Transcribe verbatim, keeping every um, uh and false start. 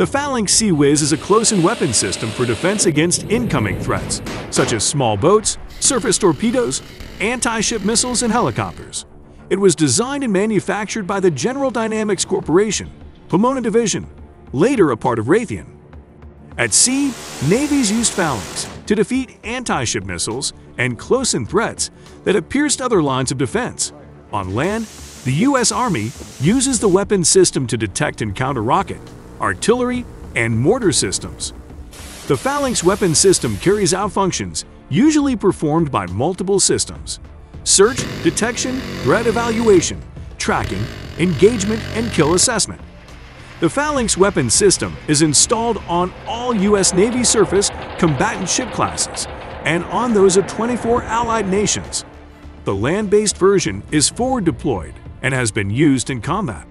The Phalanx C I W S is a close-in weapon system for defense against incoming threats, such as small boats, surface torpedoes, anti-ship missiles, and helicopters. It was designed and manufactured by the General Dynamics Corporation, Pomona Division, later a part of Raytheon. At sea, navies used Phalanx to defeat anti-ship missiles and close-in threats that have pierced other lines of defense. On land, the U S Army uses the weapon system to detect and counter rocket, artillery, and mortar systems. The Phalanx weapon system carries out functions usually performed by multiple systems: search, detection, threat evaluation, tracking, engagement, and kill assessment. The Phalanx weapon system is installed on all U S Navy surface combatant ship classes and on those of twenty-four allied nations. The land-based version is forward deployed and has been used in combat.